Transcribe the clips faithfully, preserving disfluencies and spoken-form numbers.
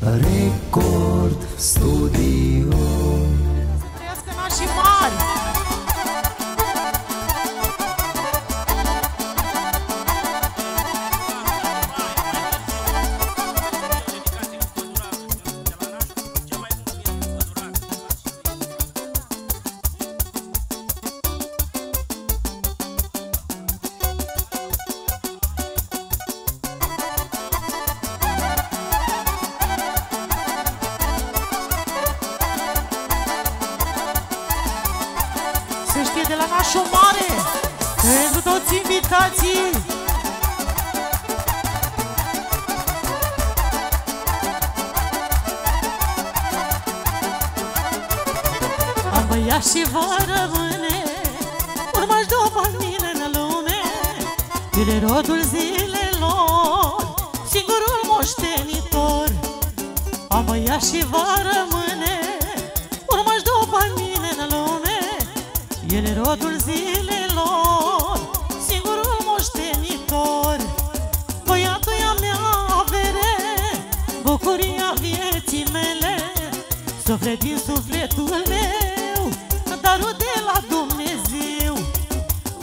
Record Studio. Să trăiască nașii mari! Se știe de la nașul mare, pentru toți invitații. Am băiat și va rămâne, urmași după mine în lume. E rodul zilelor, singurul moștenitor. Am băiat și va rămâne, urmași după mine în lume. El e rodul zilelor, singurul moștenitor. Băiatul e a mea avere, bucuria vieții mele. Suflet din sufletul meu, darul de la Dumnezeu.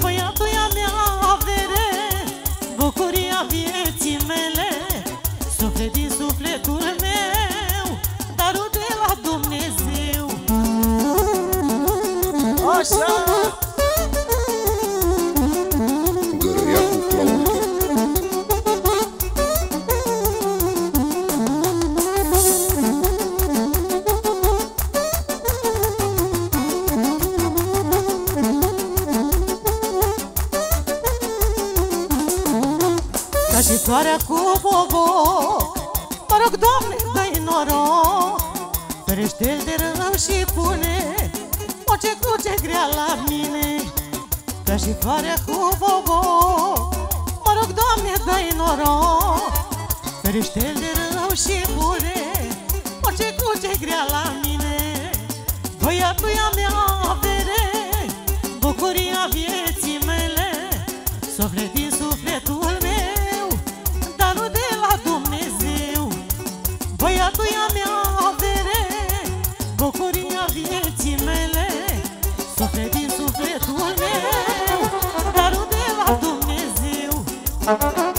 Băiatul e a mea avere, bucuria vieții mele. Suflet din sufletul meu, darul de la Dumnezeu. Așa! Garaiacu Claudiu. Ca și soarea cu boboc, mă rog, Doamne, dă-i noroc. Ferește-l de rău și pune orice cruce grea la mine. Ca și floarea cu boboc, mă rog, Doamne, dă-i noroc. Ferește-l de rău și bune, orice cruce grea la mine. Băiatul e a mea avere, bucuria vieții mele. Suflet din sufletul meu, darul de la Dumnezeu. Băiatul e a mea avere, bucuria vieții mele. Suflet din sufletul meu, darul de la Dumnezeu. Garaiacu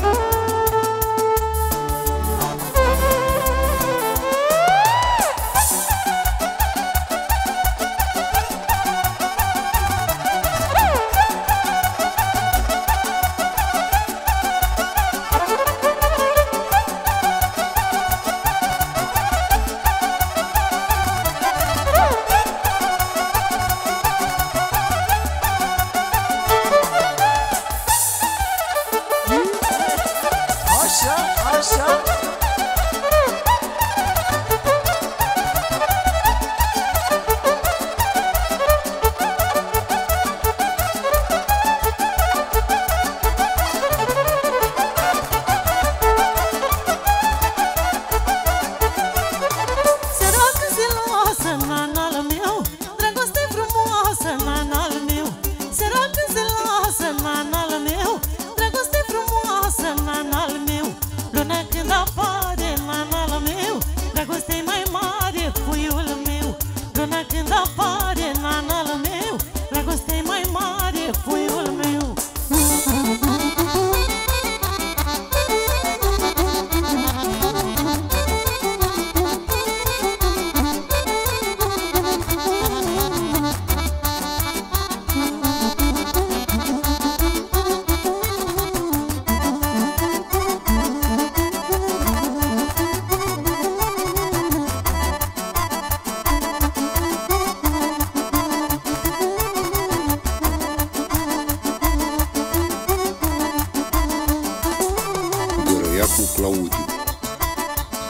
Claudiu.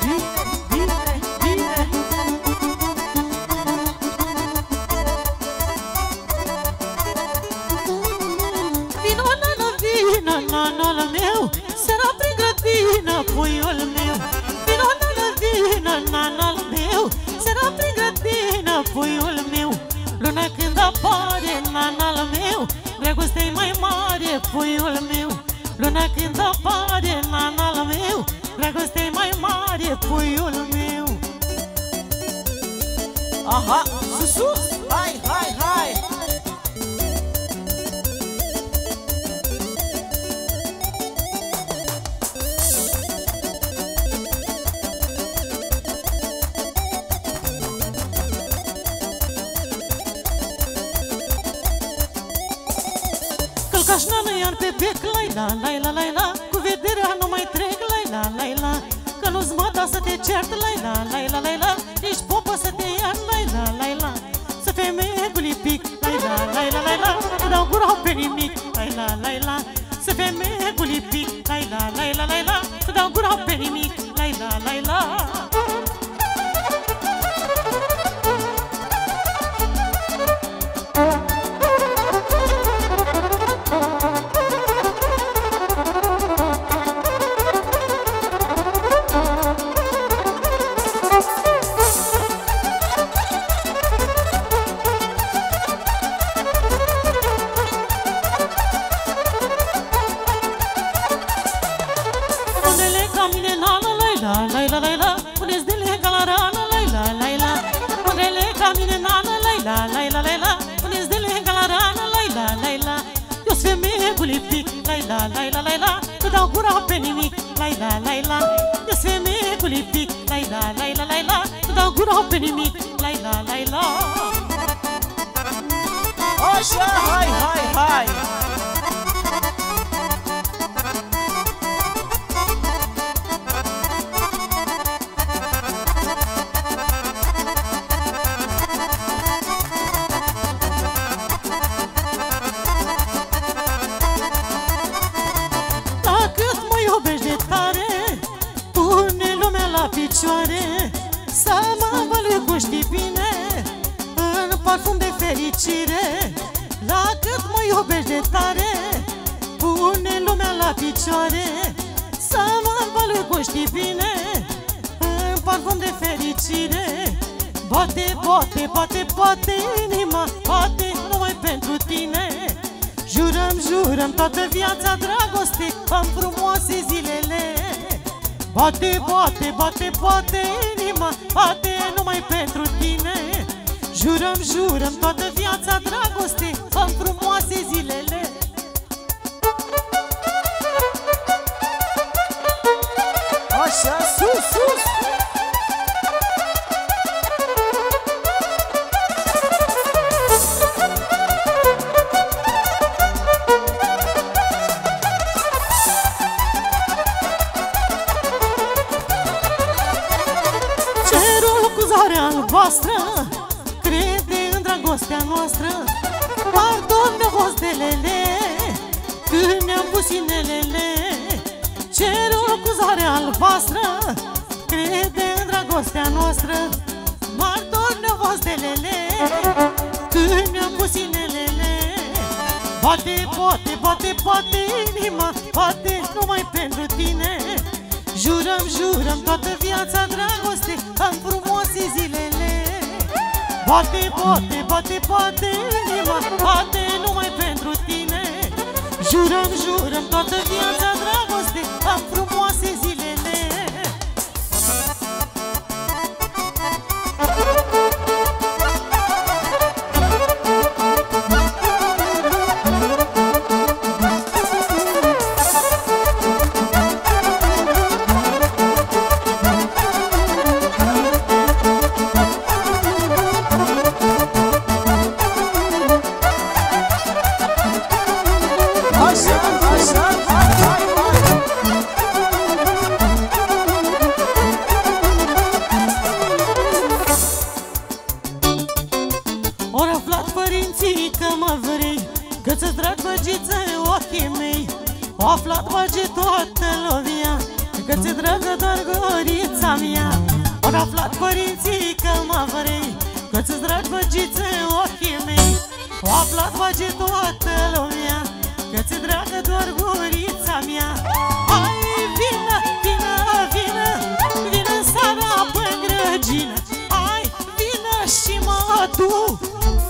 Bine, bine, bine. Vino, nana, vino, nana meu, seara prin grădină, puiul meu. Vino, nana, vino, nana meu, seara prin grădină, puiul meu. Luna când apare, nana meu, dragoste-i mai mare, puiul meu. Luna când apare, nana meu, dragoste-i mai mare, puiul meu. Aha, sus, sus, hai, hai, hai. Călcaș nană iar pe bec, lai la, lai la, lai la. Cu vederea nu mai trec, lai la, lai la. Că nu-ți mă da să te cert, lai la, lai la, lai la. Nici popă să te ia, lai la, lai la. Să femeie cu lipic, lai la, lai la, lai la. Nu dau gura pe nimic, lai la, lai la. Să femeie cu lipic, lai la, lai la, lai la. Nu dau gura pe nimic, lai la, lai la.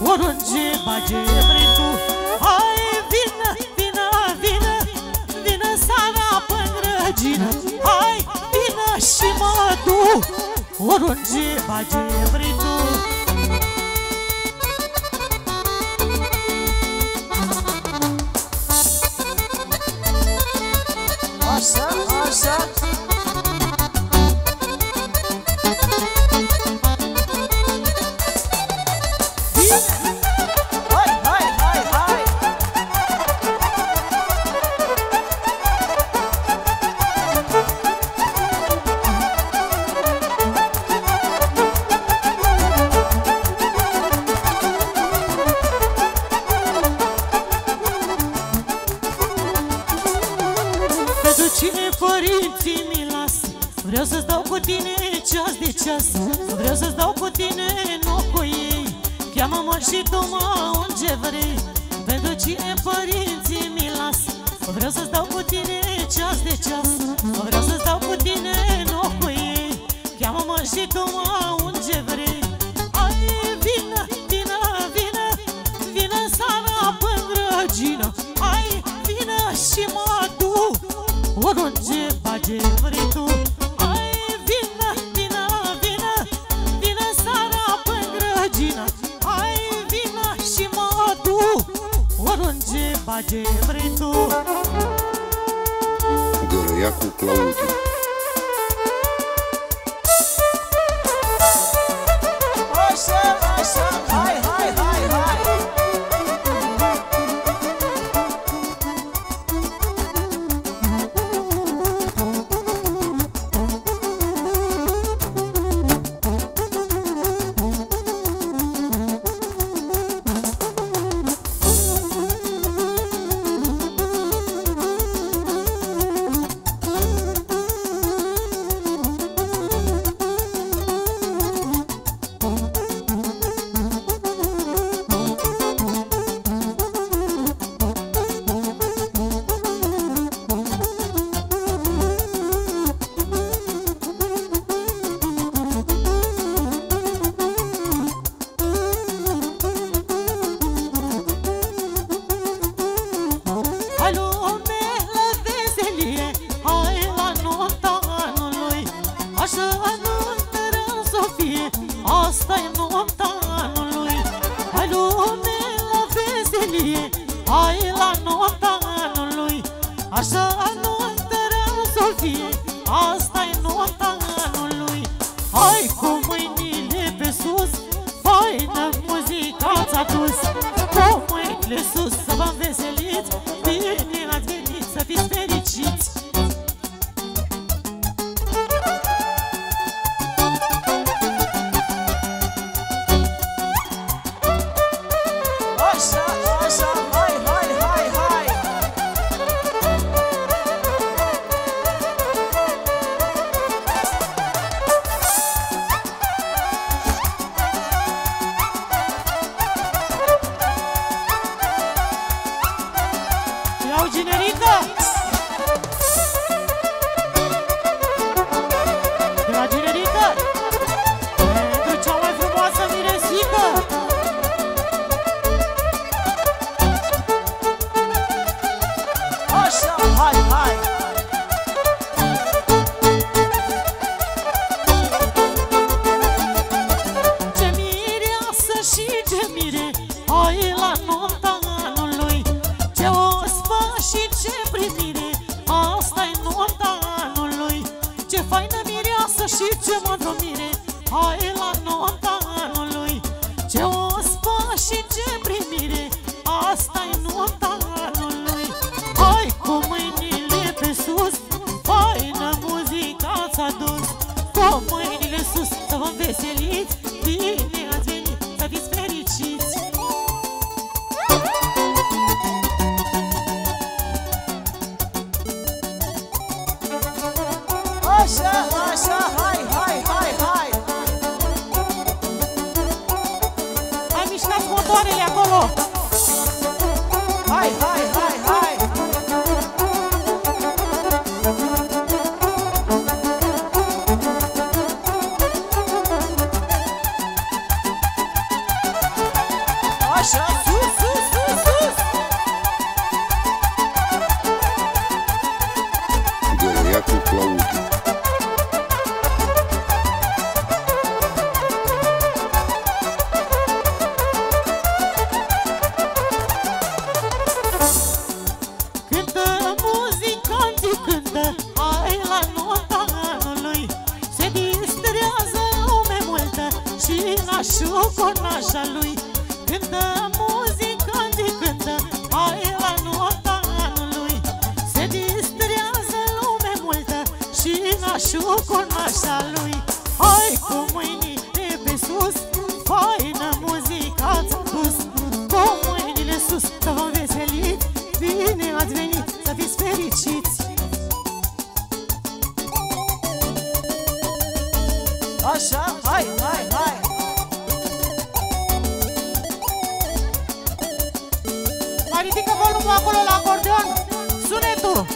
Oriunde bagi vrei tu. să-ți dau cu tine ceas de ceas, nu vreau să-ți dau cu tine, nu cu ei. Cheamă-mă și tu, mă, unde vrei, pentru cine părinții mi las. Nu vreau să-ți dau cu tine ceas de ceas, nu vreau să-ți dau cu tine, nu cu ei. Cheamă-mă și tu, mă, unde vrei. Ai, vină, vină, vină, vină seara până grădină. Ai, vină și mă tu, oriunde face vrei tu. Garaiacu Claudiu. Așa, așa, hai, hai, hai, hai. Să fiți fericiți! Așa, hai, hai, hai. Mai ridică volumul acolo la acordeon. Sunetul.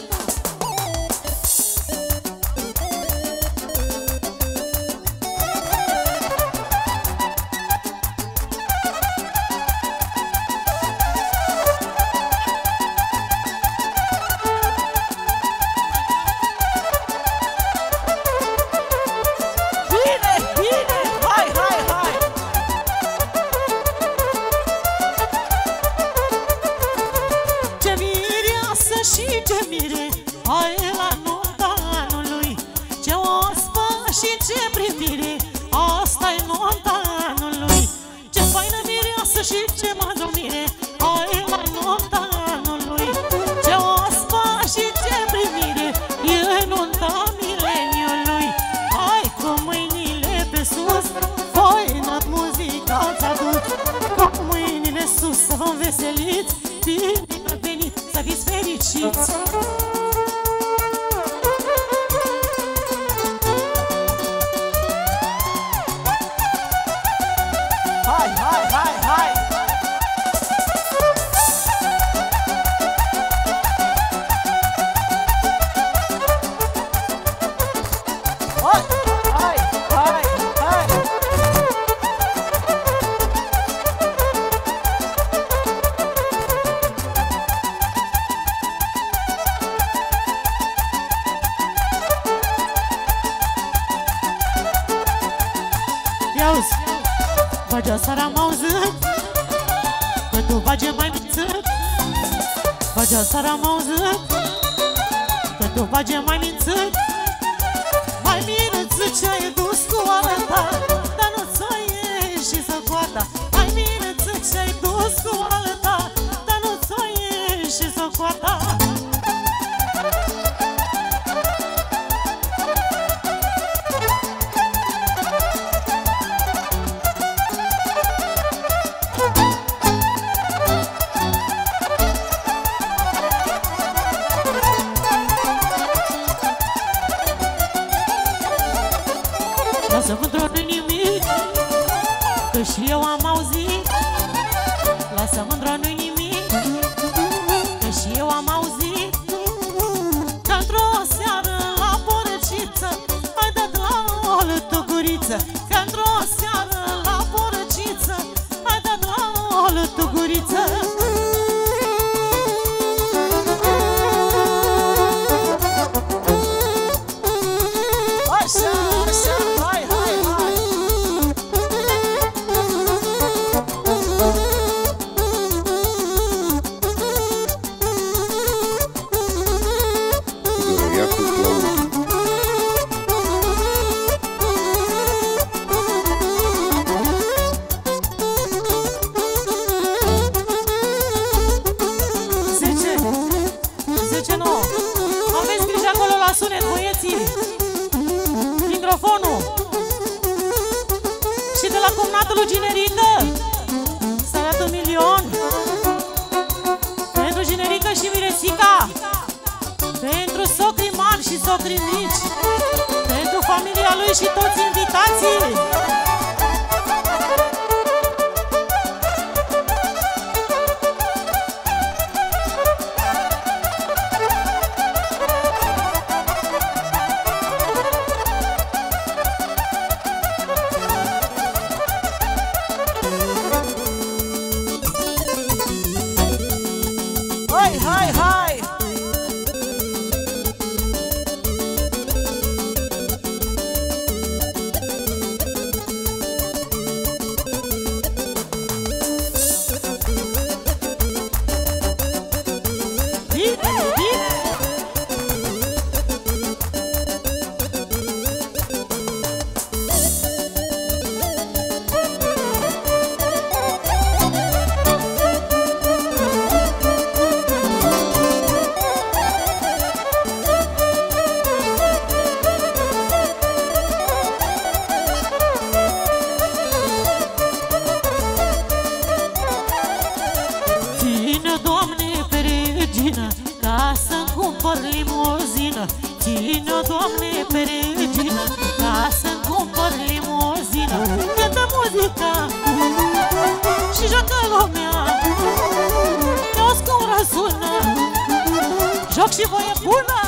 și voie bună!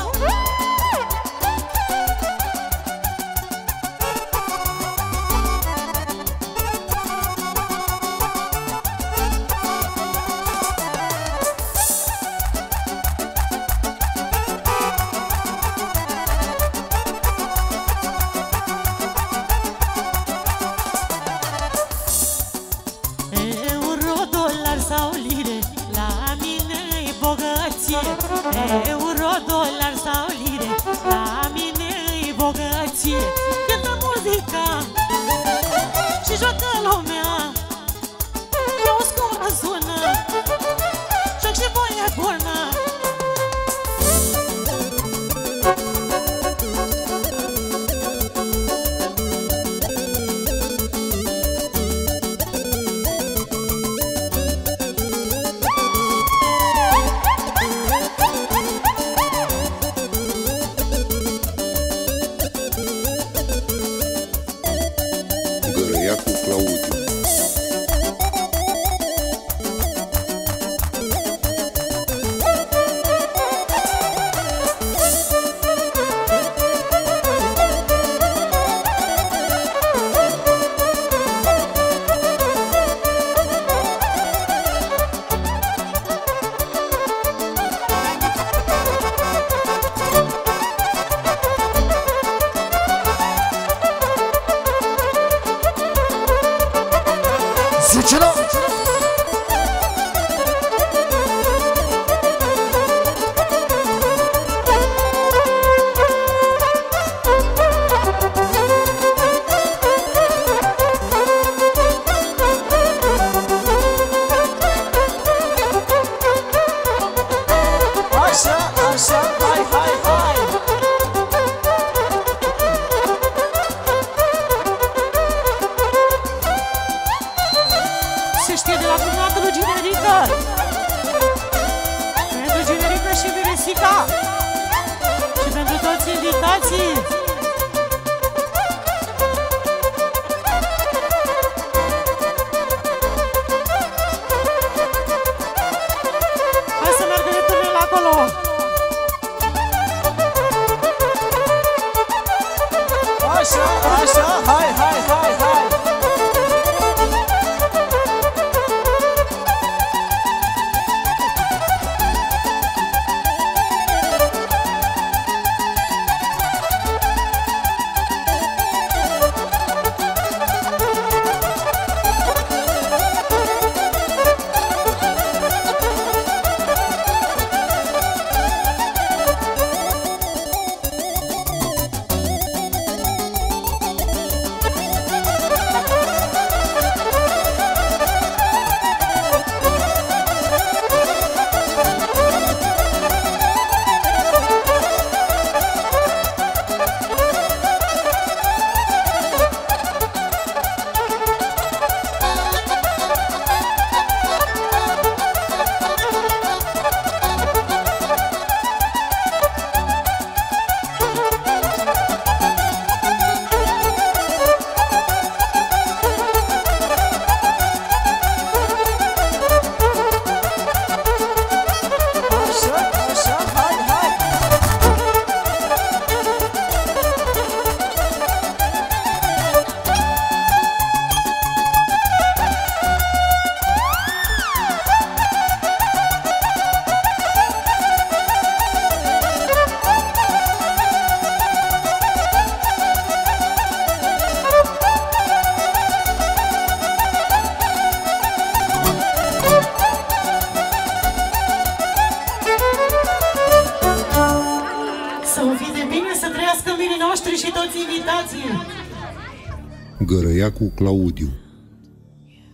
Garaiacu Claudiu,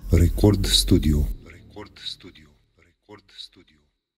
Record Studio. Record Studio.